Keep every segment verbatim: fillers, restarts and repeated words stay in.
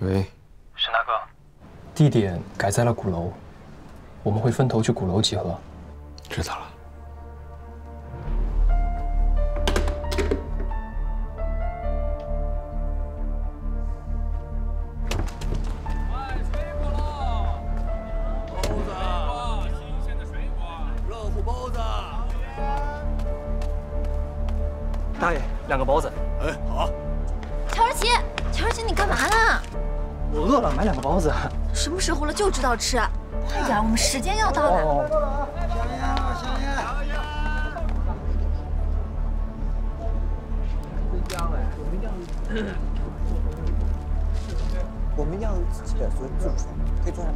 喂，沈大哥，地点改在了鼓楼，我们会分头去鼓楼集合。知道了。 大爷，两个包子。哎，好。乔二奇，乔二奇，你干嘛呢？我饿了，买两个包子。什么时候了，就知道吃。快点，我们时间要到了。哦、小燕，小燕，真香哎！我们这样，我们这样吃点，所以做出来可以做上。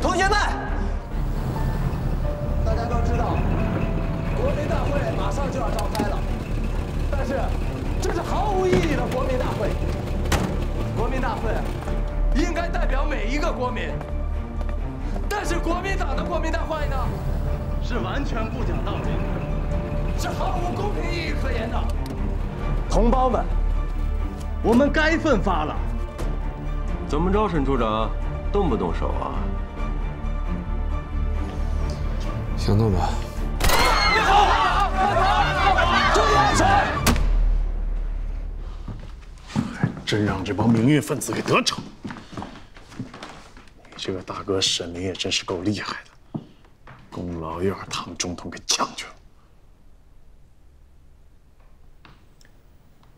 同学们，大家都知道，国民大会马上就要召开了，但是这是毫无意义的国民大会。国民大会应该代表每一个国民，但是国民党的国民大会呢，是完全不讲道理，是毫无公平意义可言的。同胞们，我们该奋发了。怎么着，沈处长？ 动不动手啊！行动吧。别跑！注意安全！还真让这帮民运分子给得逞！你这个大哥沈凌也真是够厉害的，功劳又让他们中统给抢去了。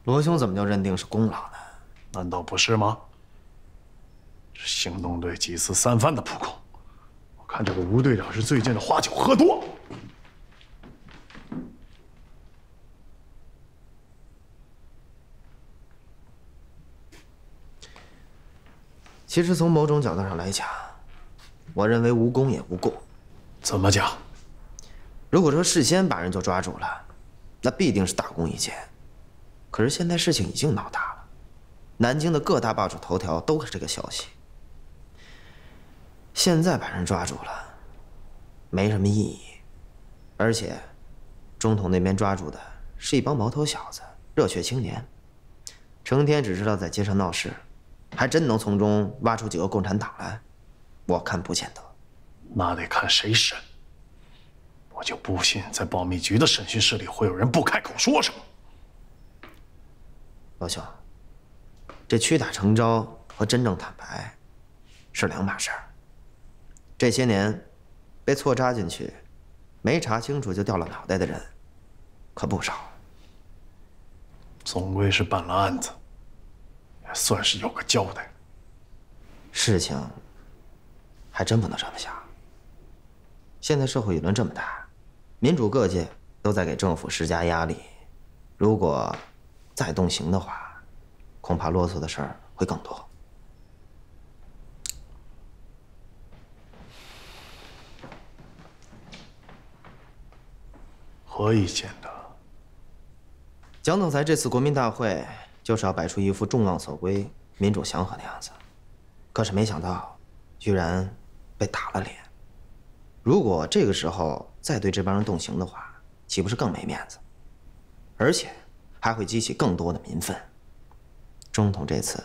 罗兄怎么就认定是功劳呢？难道不是吗？ 行动队几次三番的扑空，我看这个吴队长是最近的花酒喝多。其实从某种角度上来讲，我认为无功也无过。怎么讲？如果说事先把人就抓住了，那必定是大功一件。可是现在事情已经闹大了，南京的各大报纸头条都是这个消息。 现在把人抓住了，没什么意义，而且，中统那边抓住的是一帮毛头小子、热血青年，成天只知道在街上闹事，还真能从中挖出几个共产党来，我看不见得。那得看谁审，我就不信在保密局的审讯室里会有人不开口说什么。老兄，这屈打成招和真正坦白是两码事儿。 这些年，被错扎进去，没查清楚就掉了脑袋的人，可不少。总归是办了案子，也算是有个交代。事情还真不能这么想。现在社会舆论这么大，民主各界都在给政府施加压力，如果再动刑的话，恐怕啰嗦的事儿会更多。 何以见得？蒋总裁这次国民大会就是要摆出一副众望所归、民主祥和的样子，可是没想到，居然被打了脸。如果这个时候再对这帮人动刑的话，岂不是更没面子？而且还会激起更多的民愤。中统这次，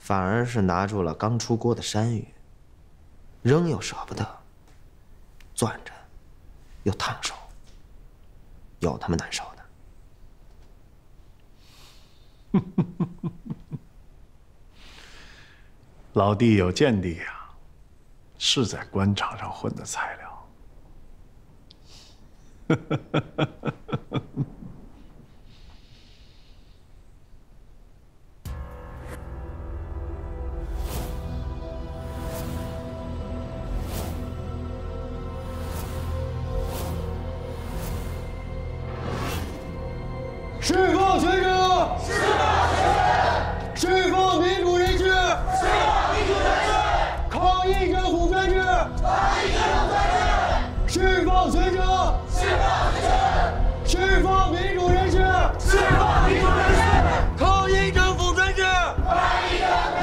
反而是拿住了刚出锅的山芋，扔又舍不得，攥着又烫手。 有他们难受的，老弟有见地呀、啊，是在官场上混的材料。释放学生！释放学生！释放民主人士！释放民主人士！抗议政府专制！抗议政府专制！释放学生！释放学生！释放民主人士！释放民主人士！抗议政府专制！抗议政府专制！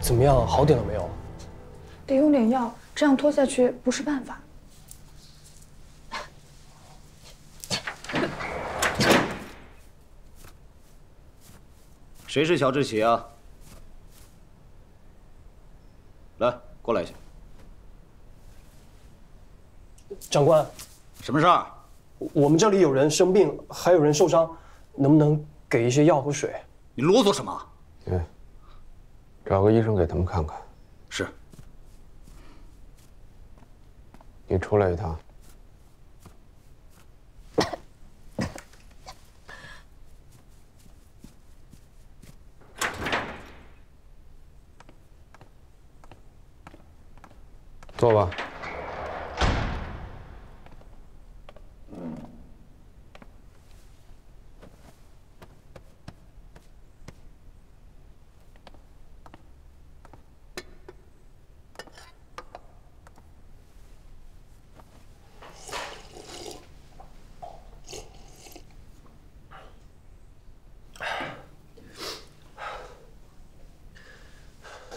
怎么样，好点了没有？得用点药，这样拖下去不是办法。谁是乔治奇啊？来，过来一下。长官，什么事儿？我们这里有人生病，还有人受伤，能不能给一些药和水？你啰嗦什么？对，找个医生给他们看看。是。你出来一趟。 坐吧。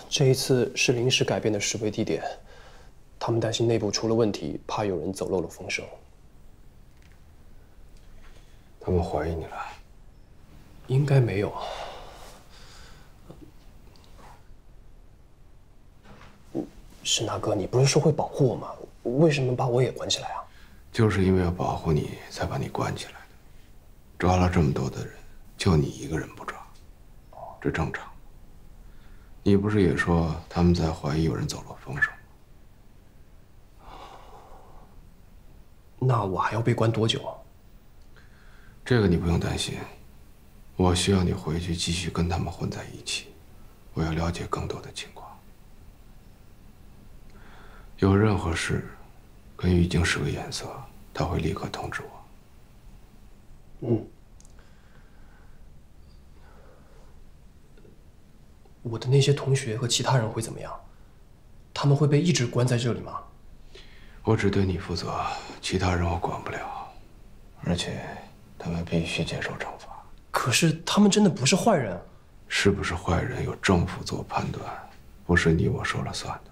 这一次是临时改变的示威地点。 他们担心内部出了问题，怕有人走漏了风声。他们怀疑你了？应该没有。沈大哥，你不是说会保护我吗？为什么把我也关起来啊？就是因为要保护你，才把你关起来的。抓了这么多的人，就你一个人不抓，这正常。你不是也说他们在怀疑有人走漏风声？ 那我还要被关多久啊？这个你不用担心，我需要你回去继续跟他们混在一起，我要了解更多的情况。有任何事跟狱警使个眼色，他会立刻通知我。嗯。我的那些同学和其他人会怎么样？他们会被一直关在这里吗？ 我只对你负责，其他人我管不了，而且他们必须接受惩罚。可是他们真的不是坏人，是不是坏人由政府做判断，不是你我说了算的，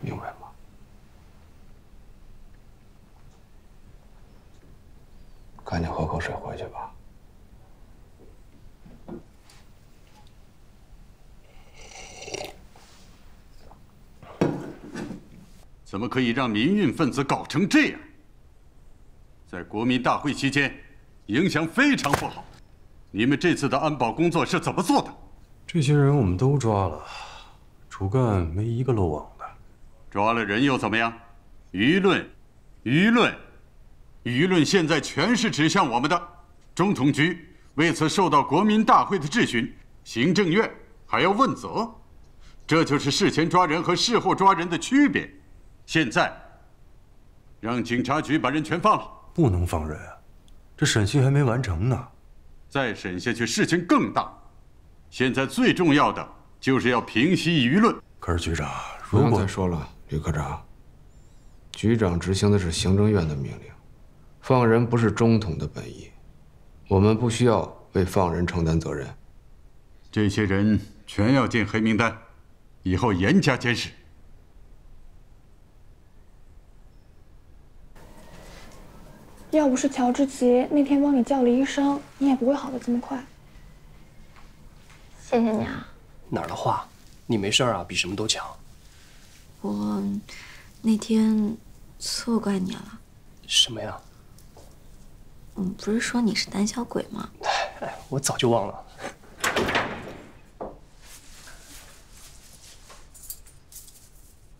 明白吗？赶紧喝口水回去吧。 怎么可以让民运分子搞成这样？在国民大会期间，影响非常不好。你们这次的安保工作是怎么做的？这些人我们都抓了，主干没一个漏网的。抓了人又怎么样？舆论，舆论，舆论现在全是指向我们的。中统局为此受到国民大会的质询，行政院还要问责。这就是事前抓人和事后抓人的区别。 现在，让警察局把人全放了。不能放人啊，这审讯还没完成呢。再审下去事情更大。现在最重要的就是要平息舆论。可是局长，如果不要再说了，吕科长，局长执行的是行政院的命令，放人不是中统的本意。我们不需要为放人承担责任。这些人全要进黑名单，以后严加监视。 要不是乔治奇那天帮你叫了医生，你也不会好的这么快。谢谢你啊！哪儿的话，你没事啊，比什么都强。我那天错怪你了。什么呀？嗯，不是说你是胆小鬼吗？哎，我早就忘了。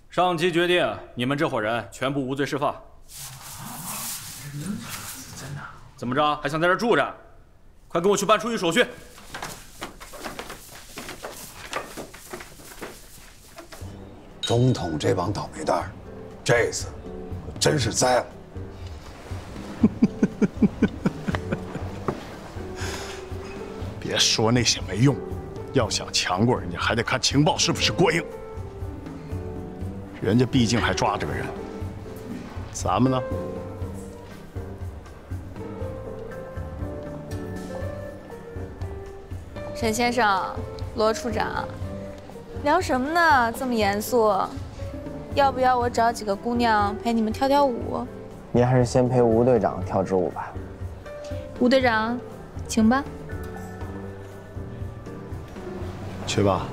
上级决定，你们这伙人全部无罪释放。 怎么着，还想在这住着？快跟我去办出狱手续！中统这帮倒霉蛋儿，这次真是栽了。别说那些没用，要想强过人家，还得看情报是不是过硬。人家毕竟还抓着个人，咱们呢？ 沈先生，罗处长，聊什么呢？这么严肃，要不要我找几个姑娘陪你们跳跳舞？您还是先陪吴队长跳支舞吧。吴队长，请吧。去吧。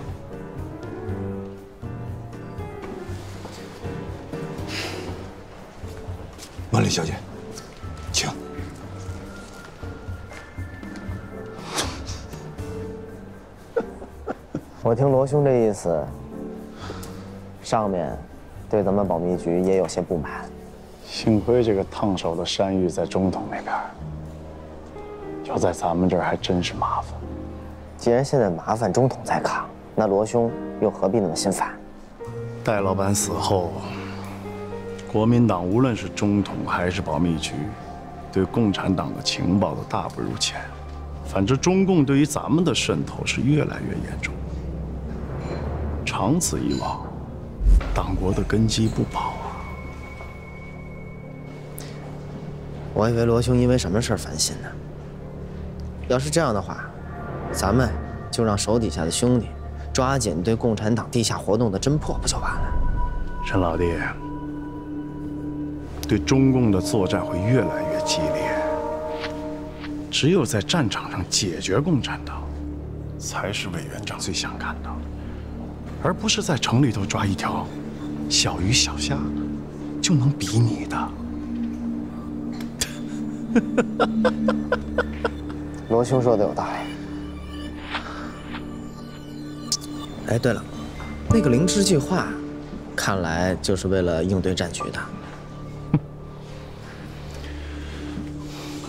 万里小姐，请。我听罗兄这意思，上面对咱们保密局也有些不满。幸亏这个烫手的山芋在中统那边，要在咱们这儿还真是麻烦。 既然现在麻烦中统在扛，那罗兄又何必那么心烦？戴老板死后，国民党无论是中统还是保密局，对共产党的情报都大不如前。反之，中共对于咱们的渗透是越来越严重。长此以往，党国的根基不保啊！我以为罗兄因为什么事儿烦心呢？要是这样的话。 咱们就让手底下的兄弟抓紧对共产党地下活动的侦破，不就完了？沈老弟，对中共的作战会越来越激烈，只有在战场上解决共产党，才是委员长最想看到的，而不是在城里头抓一条小鱼小虾就能比拟的。罗兄说的有道理。 哎，对了，那个灵芝计划，看来就是为了应对战局的。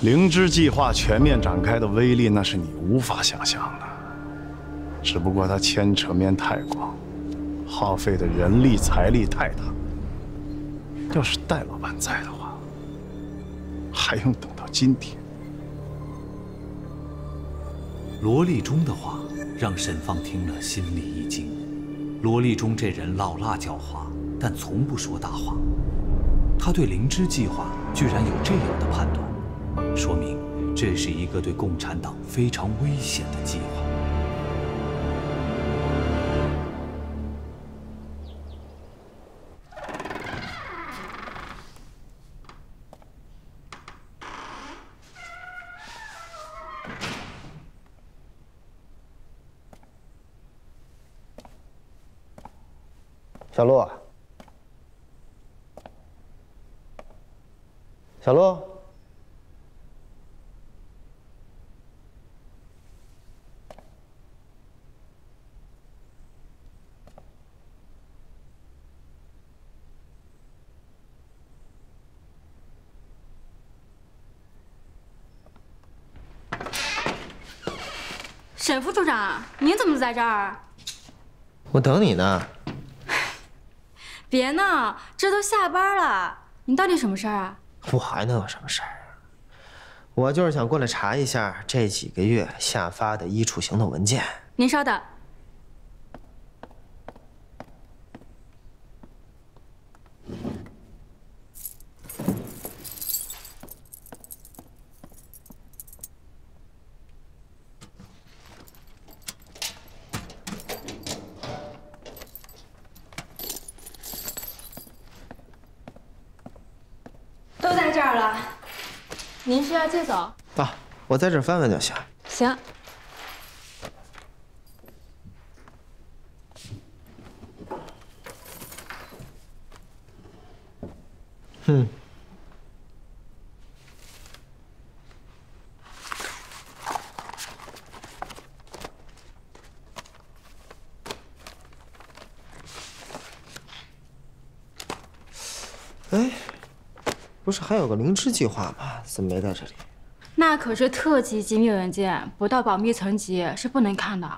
灵芝计划全面展开的威力，那是你无法想象的。只不过它牵扯面太广，耗费的人力财力太大。要是戴老板在的话，还用等到今天？罗立忠的话。 让沈放听了心里一惊，罗立忠这人老辣狡猾，但从不说大话。他对灵芝计划居然有这样的判断，说明这是一个对共产党非常危险的计划。小陆，小陆，沈副处长，您怎么在这儿？我等你呢。 别闹，这都下班了，你到底什么事儿啊？我还能有什么事儿啊？我就是想过来查一下这几个月下发的一处行动文件。您稍等。您是要借走啊？我在这翻翻就行。行。嗯。哎。 不是还有个灵芝计划吗？怎么没在这里？那可是特级机密文件，不到保密层级是不能看的。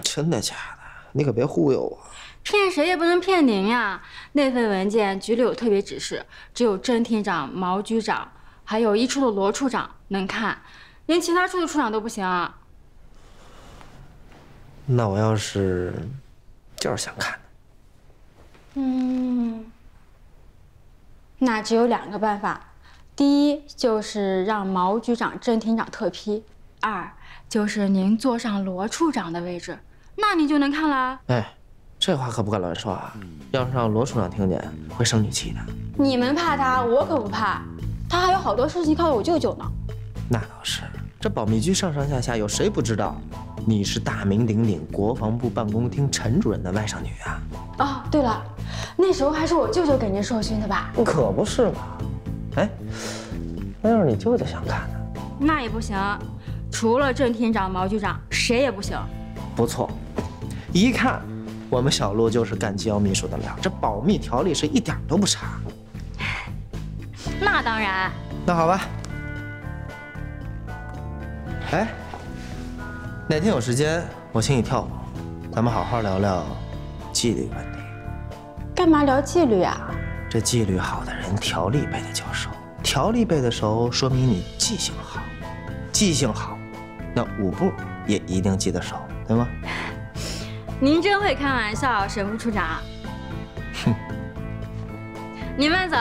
真的假的？你可别忽悠我！骗谁也不能骗您呀！那份文件局里有特别指示，只有甄厅长、毛局长，还有一处的罗处长能看，连其他处的处长都不行。那我要是就是想看呢？嗯。 那只有两个办法，第一就是让毛局长、甄厅长特批，二就是您坐上罗处长的位置，那您就能看了。哎，这话可不敢乱说啊！要是让罗处长听见，会生你气的。你们怕他，我可不怕，他还有好多事情靠我舅舅呢。那倒是，这保密局上上下下有谁不知道？你是大名鼎鼎国防部办公厅陈主任的外甥女啊！哦，对了，那时候还是我舅舅给您授勋的吧？可不是嘛！哎，那要是你舅舅想看呢？那也不行，除了郑厅长、毛局长，谁也不行。不错，一看我们小陆就是干机要秘书的料，这保密条例是一点都不差。那当然。那好吧。哎。 哪天有时间，我请你跳舞，咱们好好聊聊纪律问题。干嘛聊纪律啊？这纪律好的人，条例背得就熟。条例背得熟，说明你记性好。记性好，那舞步也一定记得熟，对吗？您真会开玩笑，沈副处长。哼，您慢走。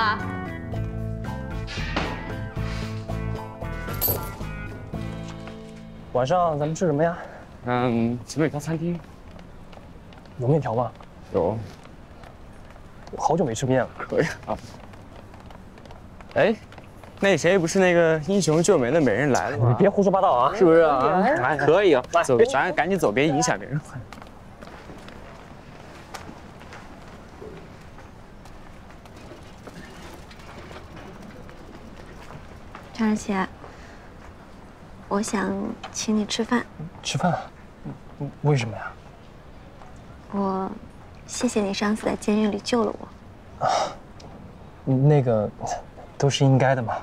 晚上咱们吃什么呀？嗯，集美高餐厅。有面条吗？有。我好久没吃面了。可以啊。哎，那谁不是那个英雄救美的美人来了吗？你别胡说八道啊！是不是啊？哎、可以啊，走，咱赶紧走，别影响别人。张仁奇。 我想请你吃饭。吃饭？为什么呀？我谢谢你上次在监狱里救了我。啊，那个都是应该的嘛。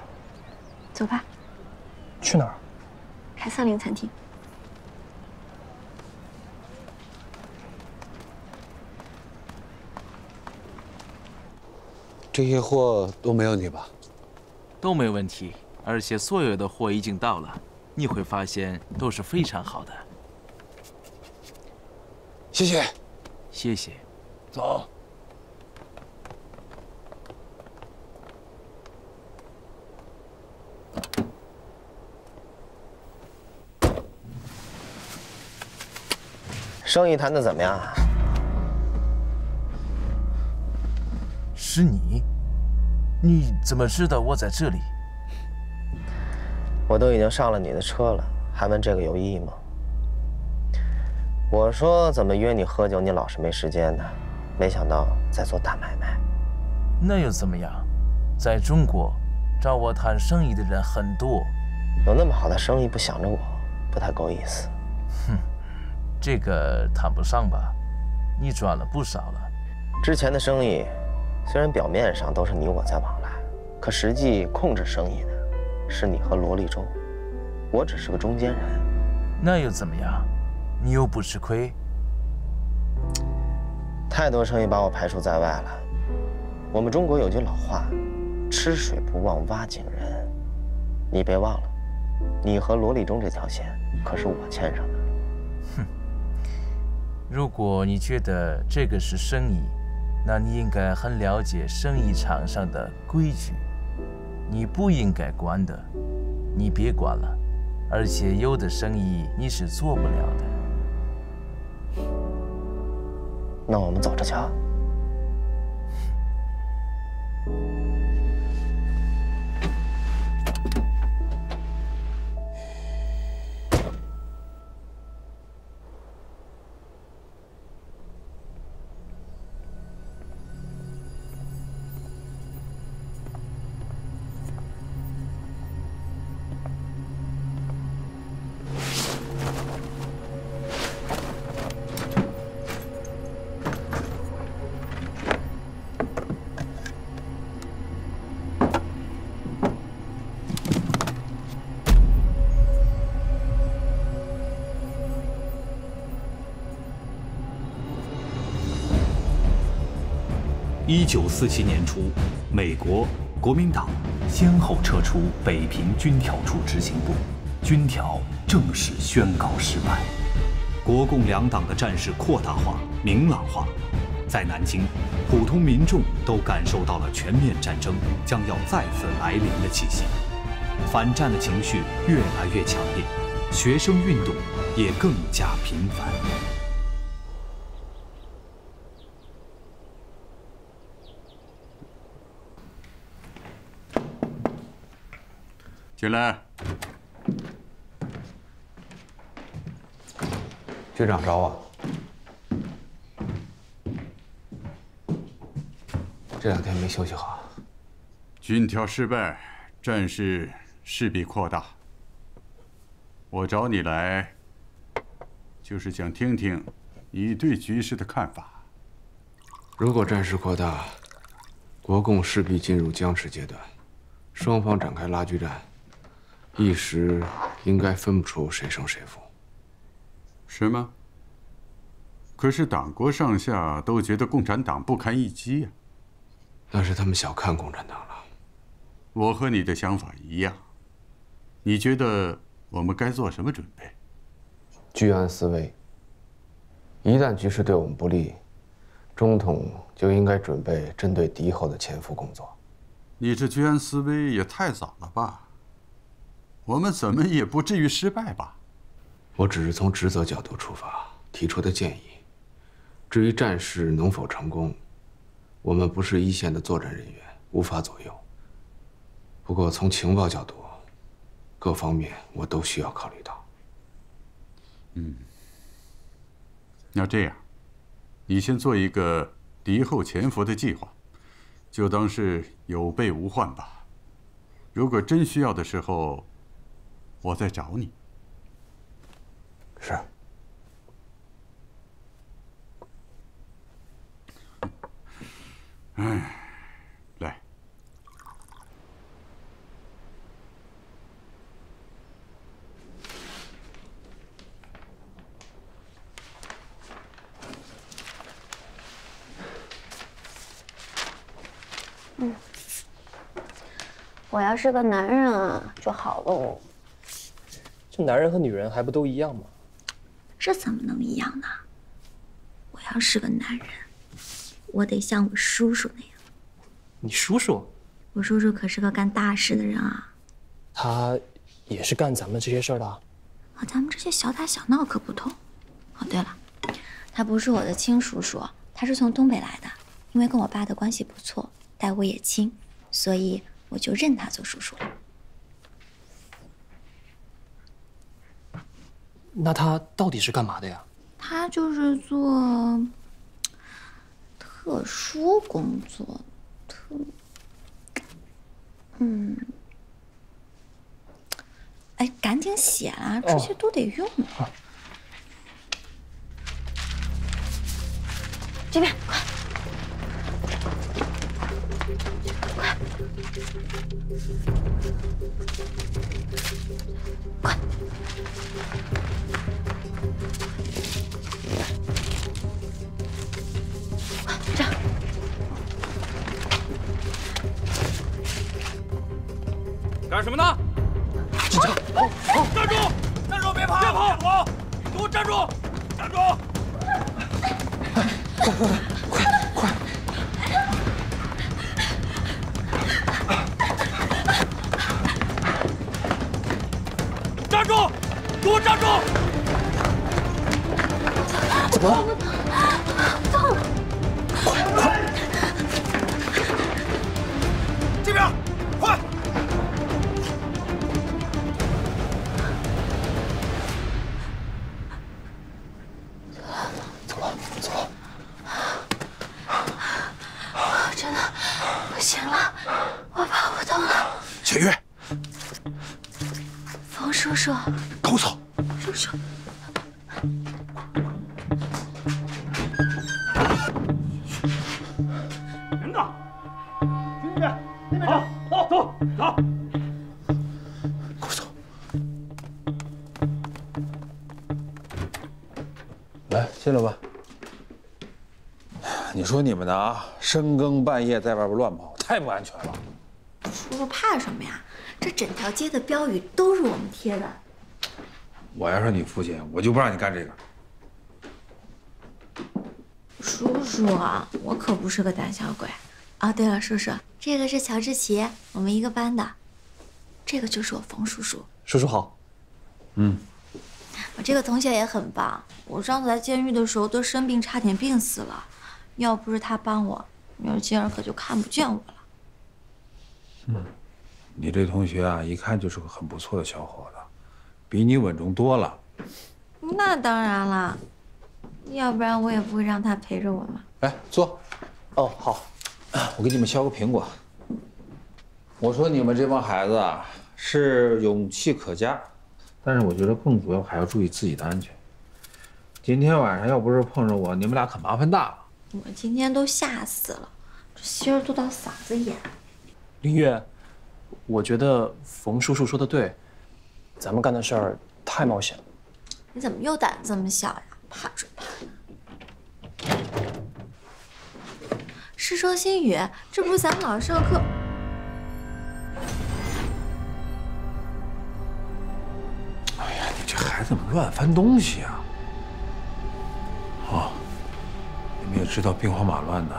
走吧。去哪儿？凯瑟琳餐厅。这些货都没问题吧？都没问题，而且所有的货已经到了。 你会发现都是非常好的。谢谢，谢谢。走。生意谈得怎么样啊？是你？你怎么知道我在这里？ 我都已经上了你的车了，还问这个有意义吗？我说怎么约你喝酒，你老是没时间呢？没想到在做大买卖。那又怎么样？在中国，找我谈生意的人很多。有那么好的生意不想着我，不太够意思。哼，这个谈不上吧？你赚了不少了。之前的生意，虽然表面上都是你我在往来，可实际控制生意呢？ 是你和罗立洲，我只是个中间人。那又怎么样？你又不吃亏。太多生意把我排除在外了。我们中国有句老话，吃水不忘挖井人。你别忘了，你和罗立洲这条线可是我牵上的。哼，如果你觉得这个是生意，那你应该很了解生意场上的规矩。 你不应该管的，你别管了。而且有的生意你是做不了的。那我们走着瞧。一九四七年初，美国、国民党先后撤出北平军调处执行部，军调正式宣告失败。国共两党的战事扩大化、明朗化，在南京，普通民众都感受到了全面战争将要再次来临的气息，反战的情绪越来越强烈，学生运动也更加频繁。 进来。局长找我，这两天没休息好。军调失败，战事势必扩大。我找你来，就是想听听你对局势的看法。如果战事扩大，国共势必进入僵持阶段，双方展开拉锯战，一时应该分不出谁胜谁负。 是吗？可是党国上下都觉得共产党不堪一击呀。那是他们小看共产党了。我和你的想法一样，你觉得我们该做什么准备？居安思危。一旦局势对我们不利，中统就应该准备针对敌后的潜伏工作。你这居安思危也太早了吧？我们怎么也不至于失败吧？ 我只是从职责角度出发提出的建议，至于战事能否成功，我们不是一线的作战人员，无法左右。不过从情报角度，各方面我都需要考虑到。嗯，那这样，你先做一个敌后潜伏的计划，就当是有备无患吧。如果真需要的时候，我再找你。 是。哎，来，嗯，我要是个男人啊就好喽。这男人和女人还不都一样吗？ 这怎么能一样呢？我要是个男人，我得像我叔叔那样。你叔叔？我叔叔可是个干大事的人啊。他也是干咱们这些事儿的啊。啊，咱们这些小打小闹可不同。哦，对了，他不是我的亲叔叔，他是从东北来的。因为跟我爸的关系不错，待我也亲，所以我就认他做叔叔了。 那他到底是干嘛的呀？他就是做特殊工作，特，嗯，哎，赶紧写啦，这些都得用。哦、这边快，快，快！ 这样，干什么呢？站住！站住！站住！别跑！别跑！给我站住！站住！快快快！站住！给我站住！ 怎么了？到了！快快！这边，快！怎么了？怎么了？真的不行了，我跑不动了。雪月，冯叔叔，跟我走。叔叔。 说你们的啊，深更半夜在外边乱跑，太不安全了。叔叔怕什么呀？这整条街的标语都是我们贴的。我要是你父亲，我就不让你干这个。叔叔啊，我可不是个胆小鬼。哦，对了，叔叔，这个是乔志奇，我们一个班的。这个就是我冯叔叔。叔叔好。嗯。我这个同学也很棒。我上次来监狱的时候都生病，差点病死了。 要不是他帮我，女儿今儿可就看不见我了。嗯，你这同学啊，一看就是个很不错的小伙子，比你稳重多了。那当然啦，要不然我也不会让他陪着我嘛。来，坐。哦，好，我给你们削个苹果。我说你们这帮孩子啊，是勇气可嘉，但是我觉得更主要还要注意自己的安全。今天晚上要不是碰着我，你们俩可麻烦大了。我今天都吓死了，这心儿都到嗓子眼。林月，我觉得冯叔叔说的对，咱们干的事儿太冒险了。 你怎么又胆子这么小呀？怕准怕呢？世说新语，这不是咱老师上课？哎呀，你这孩子怎么乱翻东西啊？哦，你们也知道兵荒马乱的，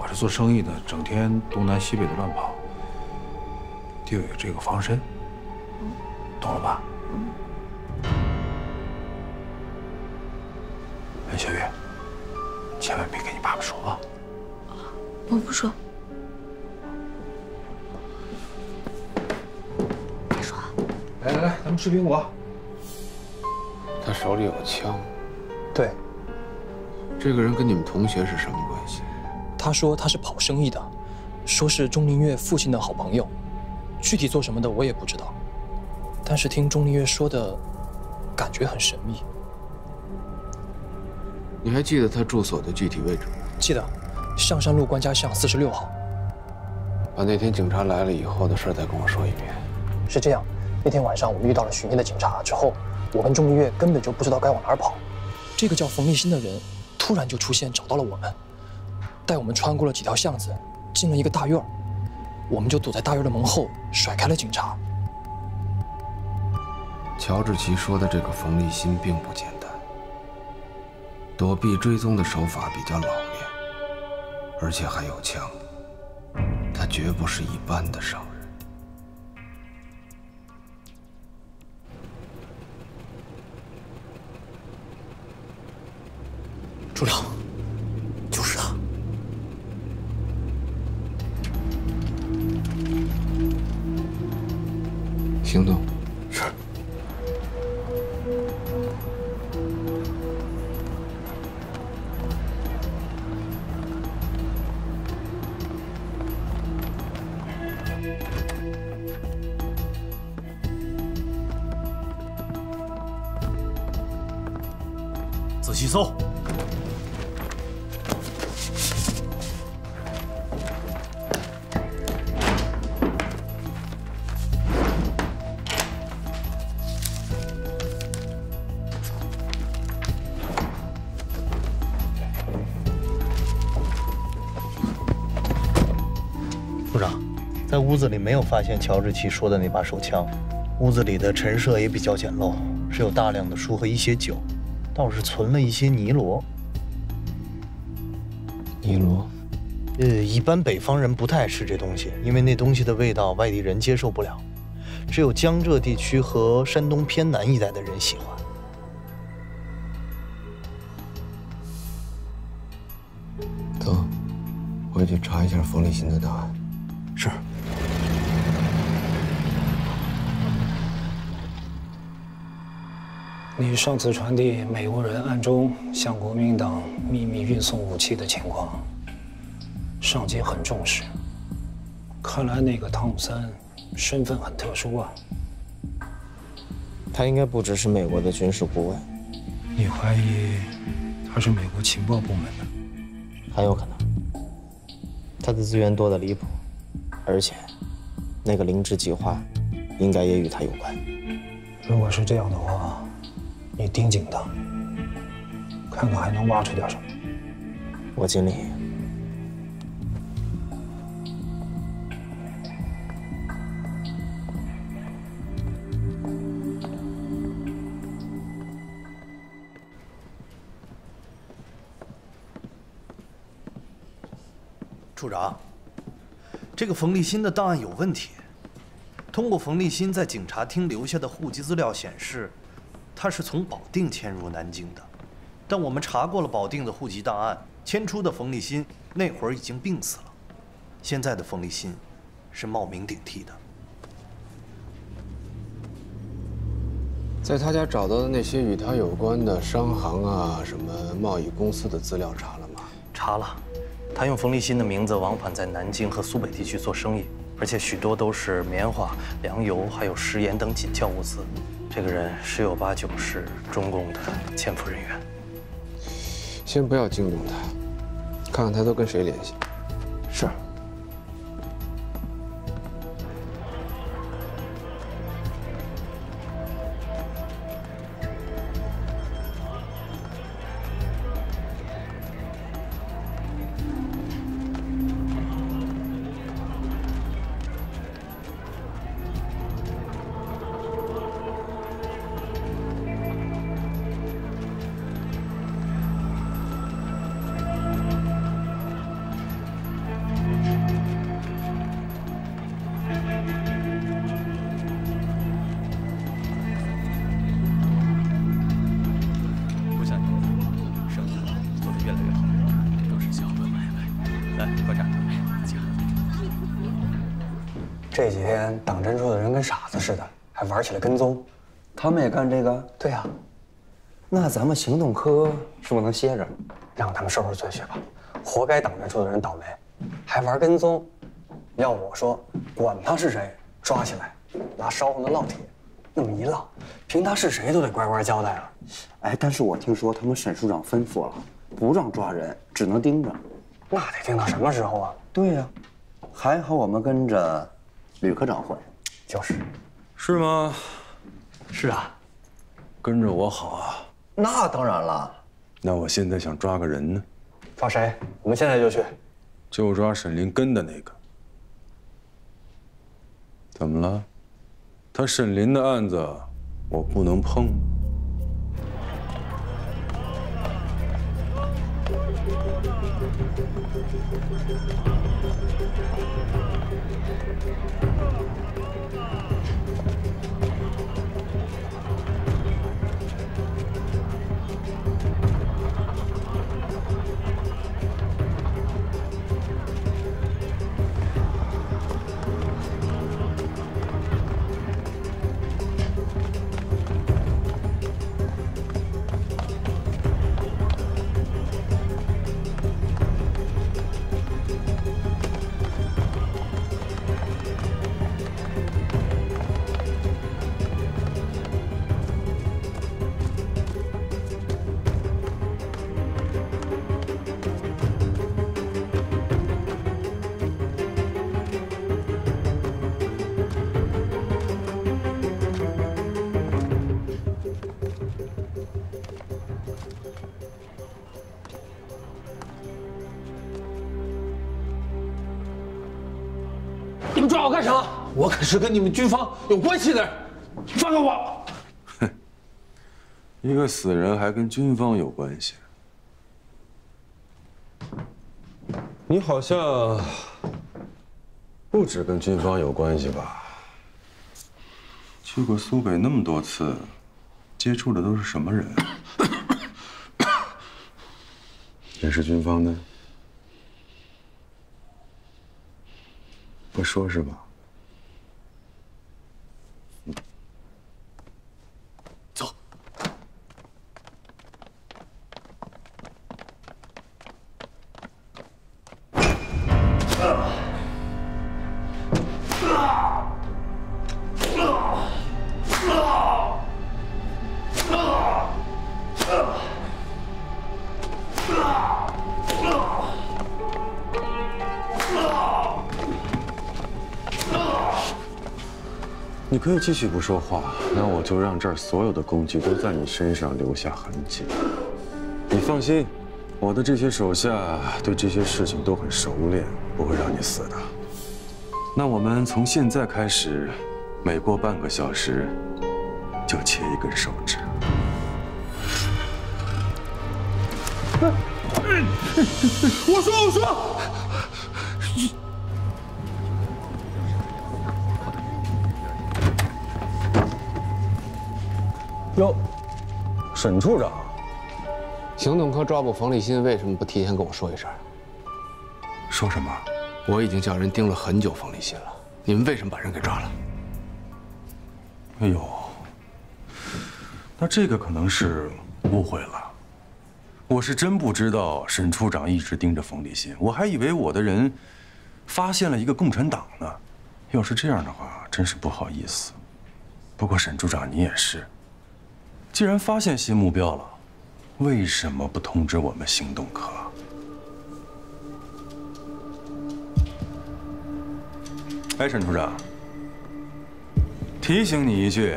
我是做生意的，整天东南西北的乱跑，就有这个防身，懂了吧？ 哎，小月，千万别跟你爸爸说啊！我不说。别说。来来来，咱们吃苹果。他手里有枪。对。这个人跟你们同学是什么关系？他说他是跑生意的，说是钟灵月父亲的好朋友，具体做什么的我也不知道，但是听钟灵月说的，感觉很神秘。 你还记得他住所的具体位置吗？记得，上山路关家巷四十六号。把那天警察来了以后的事再跟我说一遍。是这样，那天晚上我们遇到了巡夜的警察之后，我跟钟丽月根本就不知道该往哪儿跑。这个叫冯立新的人突然就出现，找到了我们，带我们穿过了几条巷子，进了一个大院，我们就躲在大院的门后，甩开了警察。乔治奇说的这个冯立新并不简单。 躲避追踪的手法比较老练，而且还有枪，他绝不是一般的商人。处长，就是他。行动。 仔细搜，处长，在屋子里没有发现乔治奇说的那把手枪，屋子里的陈设也比较简陋，只有大量的书和一些酒。 倒是存了一些泥螺。泥螺，呃，一般北方人不太爱吃这东西，因为那东西的味道外地人接受不了，只有江浙地区和山东偏南一带的人喜欢。走，回去查一下冯立新的档案。是。 你上次传递美国人暗中向国民党秘密运送武器的情况，上级很重视。看来那个汤姆森身份很特殊啊。他应该不只是美国的军事顾问。你怀疑他是美国情报部门的？很有可能。他的资源多得离谱，而且那个灵芝计划应该也与他有关。如果是这样的话。 你盯紧他，看看还能挖出点什么。我尽力。处长，这个冯立新的档案有问题。通过冯立新在警察厅留下的户籍资料显示。 他是从保定迁入南京的，但我们查过了保定的户籍档案，迁出的冯立新那会儿已经病死了，现在的冯立新是冒名顶替的。在他家找到的那些与他有关的商行啊、什么贸易公司的资料查了吗？查了，他用冯立新的名字往返在南京和苏北地区做生意，而且许多都是棉花、粮油还有食盐等紧俏物资。这个人十有八九是中共的潜伏人员。先不要惊动他，看看他都跟谁联系。是。 这几天党侦处的人跟傻子似的，还玩起了跟踪。他们也干这个？对呀、啊。那咱们行动科是不是能歇着，让他们收拾罪去吧？活该党侦处的人倒霉，还玩跟踪。要我说，管他是谁，抓起来，拿烧红的烙铁，那么一烙，凭他是谁都得乖乖交代啊。哎，但是我听说他们沈处长吩咐了，不让抓人，只能盯着。那得盯到什么时候啊？对呀、啊，还好我们跟着。 吕科长混，就是，是吗？是啊，跟着我好啊。那当然了。那我现在想抓个人呢，抓谁？我们现在就去，就抓沈林根的那个。怎么了？他沈林的案子，我不能碰。 我可是跟你们军方有关系的人，放开我！哼，一个死人还跟军方有关系？你好像不止跟军方有关系吧？去过苏北那么多次，接触的都是什么人？也是军方的？不说是吧？ 你可以继续不说话，那我就让这儿所有的工具都在你身上留下痕迹。你放心，我的这些手下对这些事情都很熟练，不会让你死的。那我们从现在开始，每过半个小时就切一根手指。我说，我说。 哟，沈处长，行动科抓捕冯立新，为什么不提前跟我说一声？说什么？我已经叫人盯了很久冯立新了，你们为什么把人给抓了？哎呦，那这个可能是误会了。我是真不知道沈处长一直盯着冯立新，我还以为我的人发现了一个共产党呢。要是这样的话，真是不好意思。不过沈处长，你也是，既然发现新目标了，为什么不通知我们行动科？ 哎，沈处长，提醒你一句，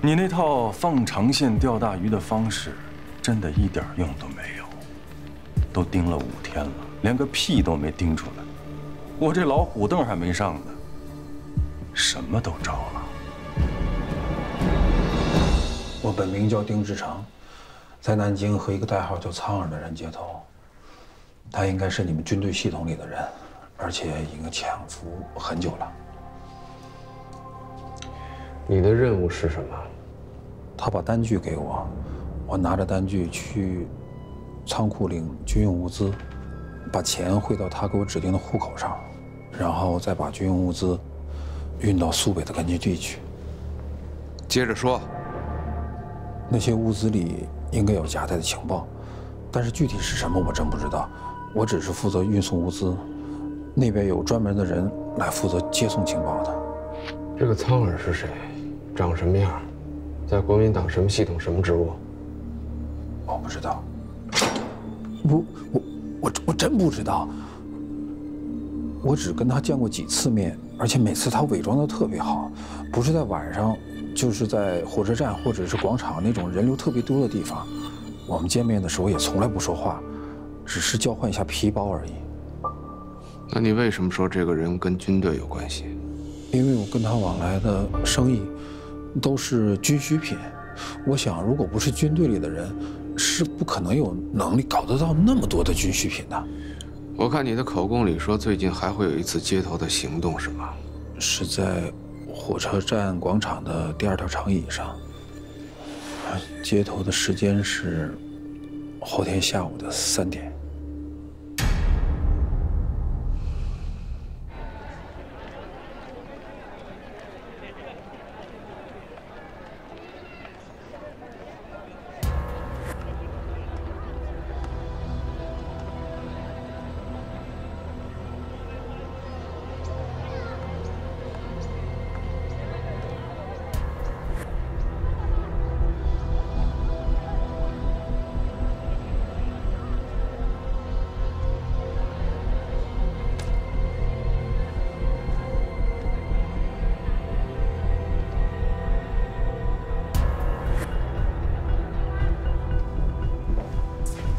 你那套放长线钓大鱼的方式，真的一点用都没有。都盯了五天了，连个屁都没盯出来。我这老虎凳还没上呢，什么都招了。我本名叫丁志成，在南京和一个代号叫苍耳的人接头，他应该是你们军队系统里的人。 而且已经潜伏很久了。你的任务是什么？他把单据给我，我拿着单据去仓库领军用物资，把钱汇到他给我指定的户口上，然后再把军用物资运到苏北的根据地去。接着说，那些物资里应该有夹带的情报，但是具体是什么我真不知道，我只是负责运送物资。 那边有专门的人来负责接送情报的。这个苍耳是谁？长什么样？在国民党什么系统、什么职务？我不知道。不，我我我真不知道。我只跟他见过几次面，而且每次他伪装的特别好，不是在晚上，就是在火车站或者是广场那种人流特别多的地方。我们见面的时候也从来不说话，只是交换一下皮包而已。 那你为什么说这个人跟军队有关系？因为我跟他往来的生意都是军需品，我想如果不是军队里的人，是不可能有能力搞得到那么多的军需品的。我看你的口供里说，最近还会有一次街头的行动，是吗？是在火车站广场的第二条长椅上。街头的时间是后天下午的三点。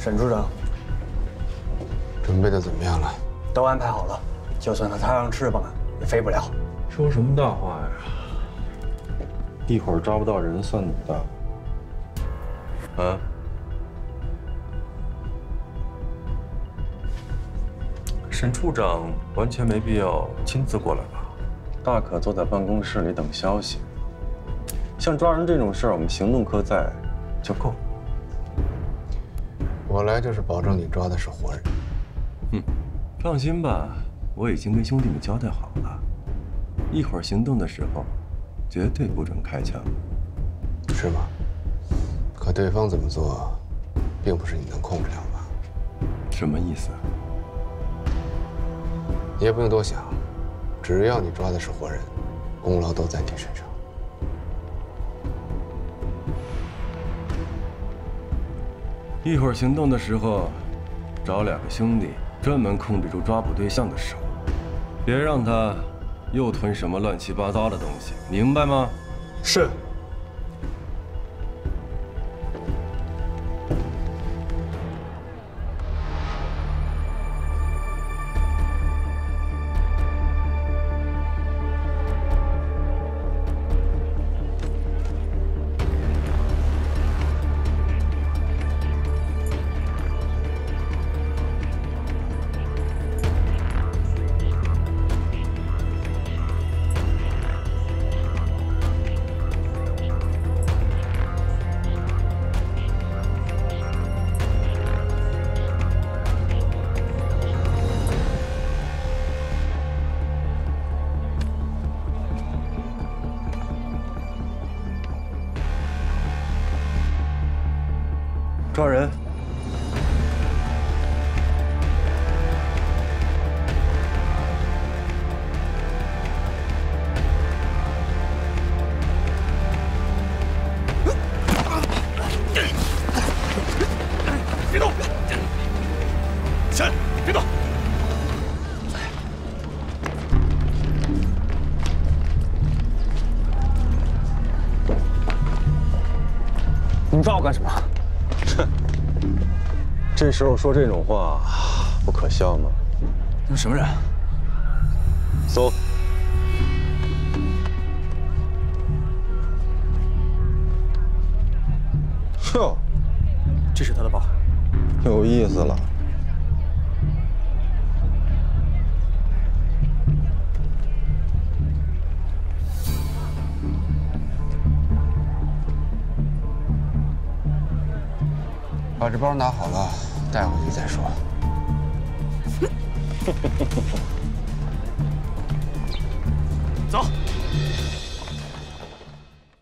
沈处长，准备的怎么样了？都安排好了，就算他插上翅膀也飞不了。说什么大话呀！一会儿抓不到人，算你的。啊？沈处长完全没必要亲自过来吧？大可坐在办公室里等消息。像抓人这种事儿，我们行动科在就够。 我来就是保证你抓的是活人。嗯，放心吧，我已经跟兄弟们交代好了，一会儿行动的时候，绝对不准开枪。是吗？可对方怎么做，并不是你能控制了吧？什么意思啊？你也不用多想，只要你抓的是活人，功劳都在你身上。 一会儿行动的时候，找两个兄弟专门控制住抓捕对象的手，别让他又吞什么乱七八糟的东西，明白吗？是。抓人！别动！闪！别动！ 你抓我干什么？哼，这时候说这种话，不可笑吗？你是什么人？搜。哟，这是他的包。有意思了。把这包拿好了，带回去再说。走。